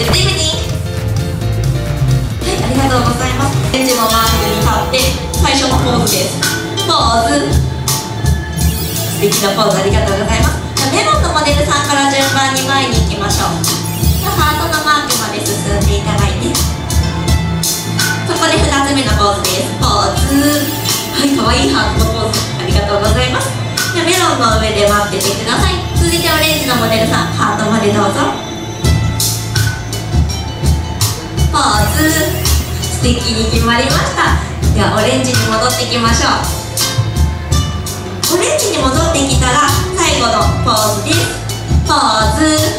デルティブに。はい、ありがとうございます。ベンチのマークに立って最初のポーズです。ポーズ。素敵なポーズありがとうございます。メロンのモデルさんから順番に前に行きましょう。ハートのマークまで進んでいただいて、ここで2つ目のポーズです。ポーズ。はい、かわいいハートのポーズありがとうございます。じゃあメロンの上で待っててください。続いてオレンジのモデルさん、ハートまでどうぞ。ポーズ。素敵に決まりました。ではオレンジに戻ってきましょう。オレンジに戻ってきたら最後のポーズです。ポーズ。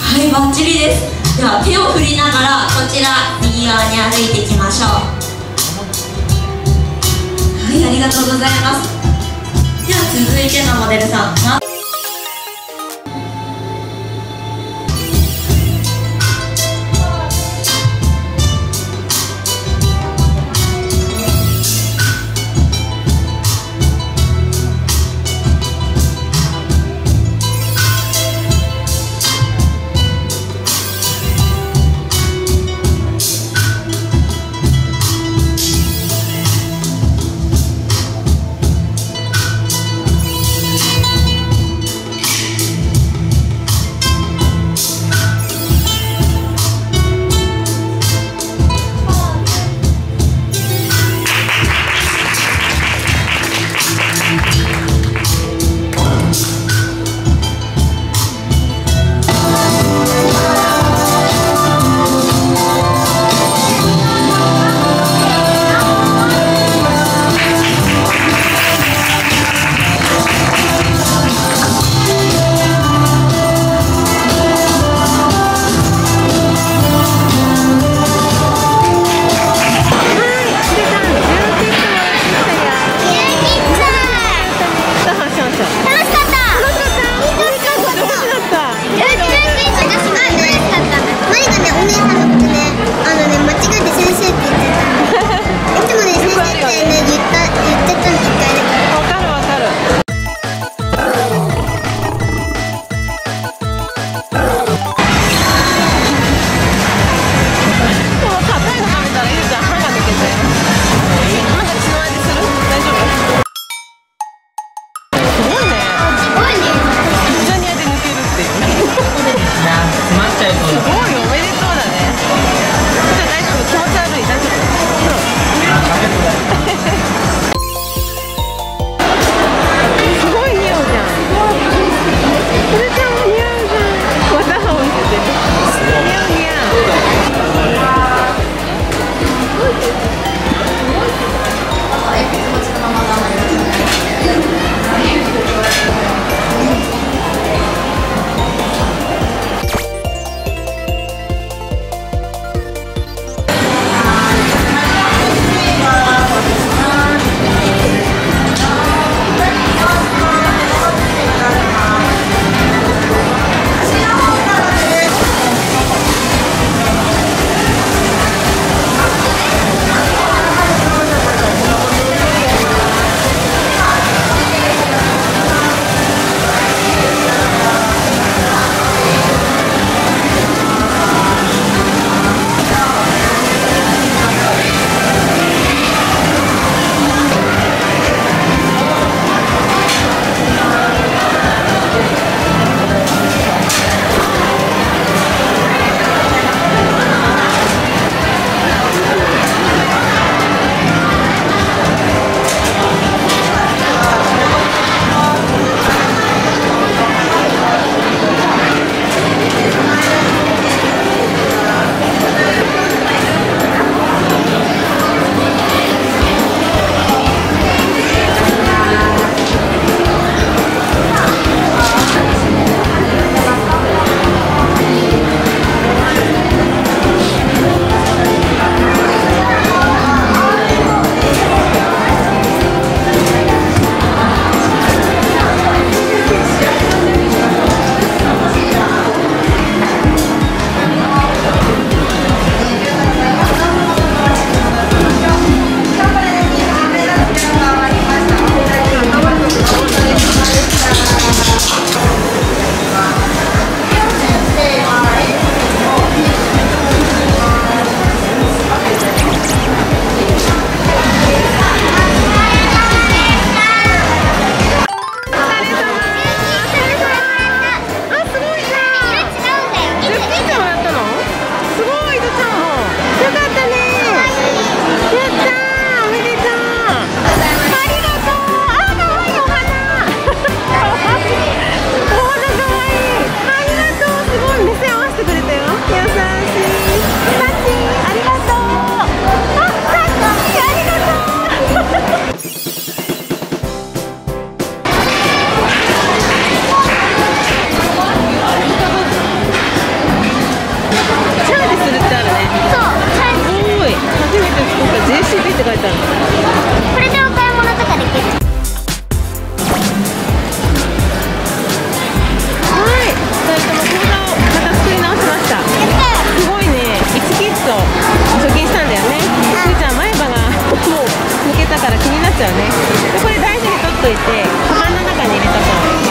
はい、バッチリです。では手を振りながらこちら右側に歩いていきましょう。はい、ありがとうございます。では続いてのモデルさん、れたの。これでお買い物とかできる。はい、二人とも口座をまた作り直しました。すごいね、1キット貯金したんだよね。ふーちゃん、前歯がもう抜けたから気になっちゃうね。でこれ大事に取っといて、カバンの中に入れとこう。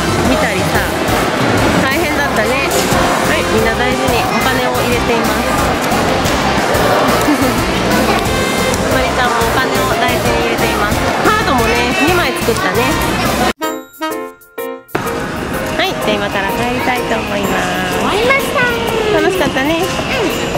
はい、で今から帰りたいと思います。終わりました。楽しかったね。うん。